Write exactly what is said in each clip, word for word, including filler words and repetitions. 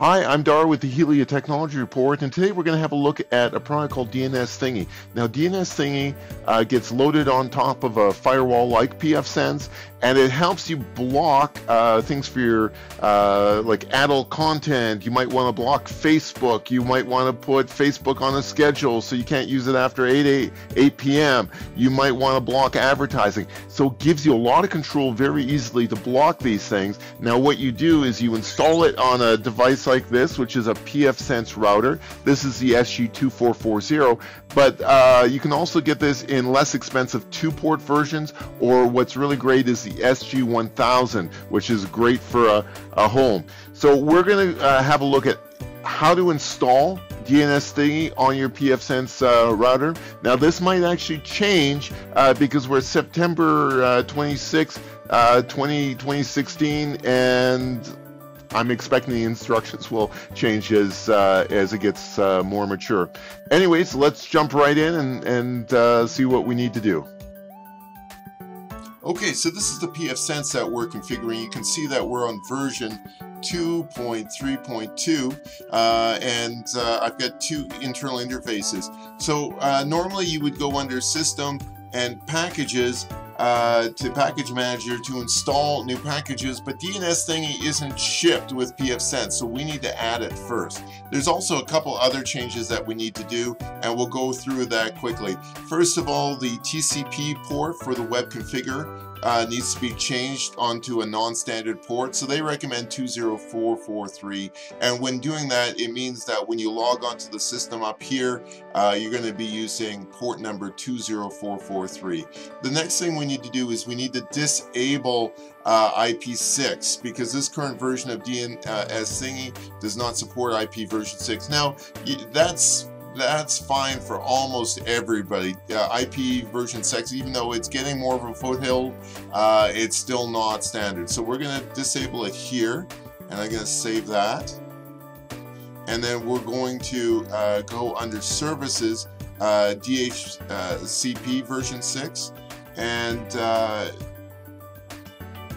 Hi, I'm Dar with the Helia Technology Report, and today we're going to have a look at a product called DNSThingy. Now, DNSThingy uh, gets loaded on top of a firewall like PFSense, and it helps you block uh, things for your uh, like adult content. You might want to block Facebook. You might want to put Facebook on a schedule so you can't use it after eight p m You might want to block advertising. So it gives you a lot of control very easily to block these things. Now, what you do is you install it on a device like this, which is a PFSense router. This is the S G two four four zero, but uh, you can also get this in less expensive two-port versions, or what's really great is the S G one thousand, which is great for a, a home. So we're going to uh, have a look at how to install DNSThingy on your PFSense uh, router. Now, this might actually change uh, because we're September uh, twenty-sixth, uh, twenty sixteen, and I'm expecting the instructions will change as uh, as it gets uh, more mature. Anyways, let's jump right in and, and uh, see what we need to do. Okay, so this is the PFSense that we're configuring. You can see that we're on version two point three point two, uh, and uh, I've got two internal interfaces. So uh, normally you would go under System and Packages, Uh, to Package Manager to install new packages, but DNSThingy isn't shipped with PFSense, so we need to add it first. There's also a couple other changes that we need to do, and we'll go through that quickly. First of all, the T C P port for the web configure Uh, needs to be changed onto a non-standard port, so they recommend two zero four four three, and when doing that, it means that when you log onto the system up here, uh, you're going to be using port number two zero four four three. The next thing we need to do is we need to disable uh, I P six, because this current version of DNSThingy does not support I P version six. Now, that's That's fine for almost everybody. Uh, I P version six, even though it's getting more of a foothold, uh, it's still not standard. So we're going to disable it here, and I'm going to save that. And then we're going to uh, go under Services, uh, D H C P uh, version six, and uh,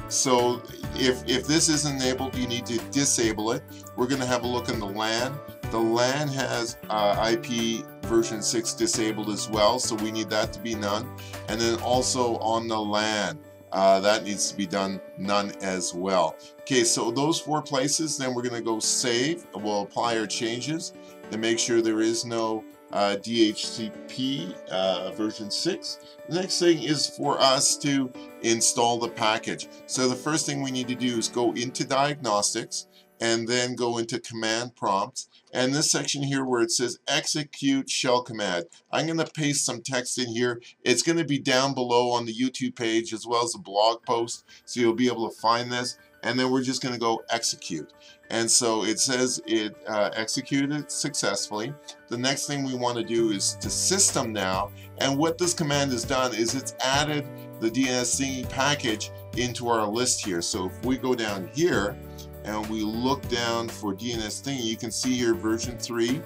so if, if this is enabled, you need to disable it. We're going to have a look in the LAN. The LAN has uh, I P version six disabled as well, so we need that to be none. And then also on the LAN, uh, that needs to be done none as well. Okay, so those four places, then we're going to go save. We'll apply our changes and make sure there is no uh, D H C P uh, version six. The next thing is for us to install the package. So the first thing we need to do is go into Diagnostics, and then go into Command Prompts, and this section here where it says Execute Shell Command. I'm going to paste some text in here. It's going to be down below on the YouTube page as well as the blog post, so you'll be able to find this, and then we're just going to go Execute. And so it says it uh, executed successfully. The next thing we want to do is to System now, and what this command has done is it's added the DNSThingy package into our list here. So if we go down here, and we look down for DNSThingy, you can see here version three,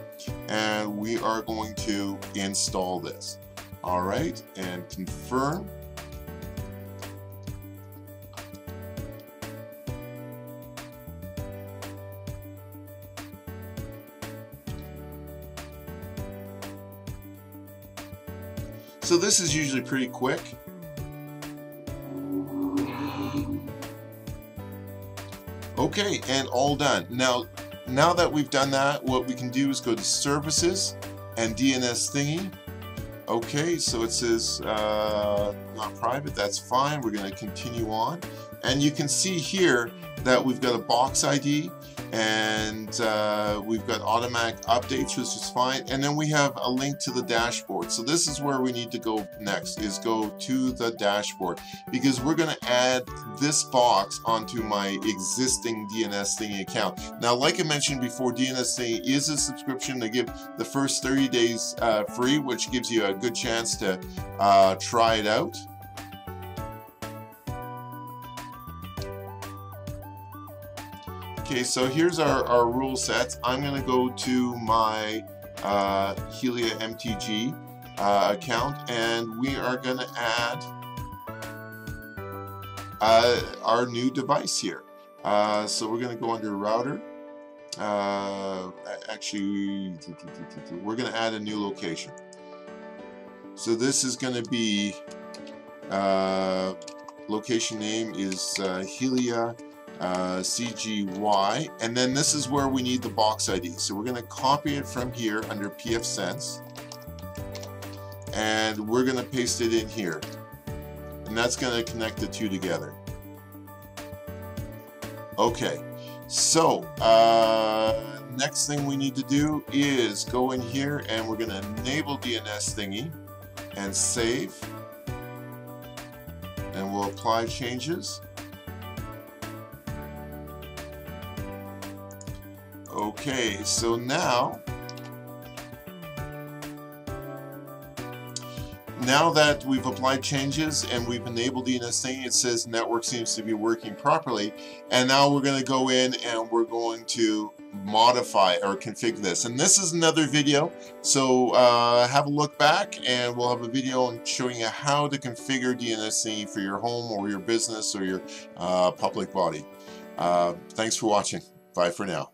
and we are going to install this. All right, and confirm. So this is usually pretty quick. Okay, and all done. Now, now that we've done that, what we can do is go to Services and DNSThingy. Okay, so it says uh, not private, that's fine. We're going to continue on. And you can see here that we've got a box I D, and uh, we've got automatic updates, which is fine. And then we have a link to the dashboard. So this is where we need to go next, is go to the dashboard, because we're going to add this box onto my existing DNSThingy account. Now, like I mentioned before, DNSThingy is a subscription. They give the first thirty days uh, free, which gives you a good chance to uh, try it out. Okay, so here's our, our rule sets. I'm going to go to my uh, Helia M T G uh, account, and we are going to add uh, our new device here. Uh, so we're going to go under Router, uh, actually, we're going to add a new location. So this is going to be, uh, location name is uh, Helia uh, C G Y, and then this is where we need the box I D. So we're going to copy it from here under PFSense, and we're going to paste it in here. And that's going to connect the two together. Okay, so uh, next thing we need to do is go in here and we're going to enable D N S thingy and save. And we'll apply changes. Okay, so now Now that we've applied changes and we've enabled DNSThingy, it says network seems to be working properly. And now we're going to go in and we're going to modify or configure this. And this is another video, so uh, have a look back and we'll have a video showing you how to configure DNSThingy for your home or your business or your uh, public body. Uh, thanks for watching. Bye for now.